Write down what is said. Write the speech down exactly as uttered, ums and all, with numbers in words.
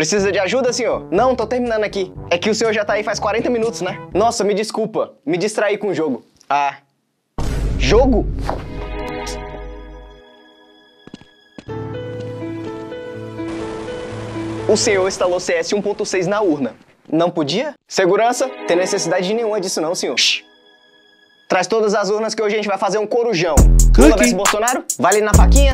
Precisa de ajuda, senhor? Não, tô terminando aqui. É que o senhor já tá aí faz quarenta minutos, né? Nossa, me desculpa. Me distraí com o jogo. Ah. Jogo? O senhor instalou C S um ponto seis na urna. Não podia? Segurança? Tem necessidade nenhuma disso não, senhor. Shhh. Traz todas as urnas que hoje a gente vai fazer um corujão. Lula versus Bolsonaro? Vai ali na faquinha?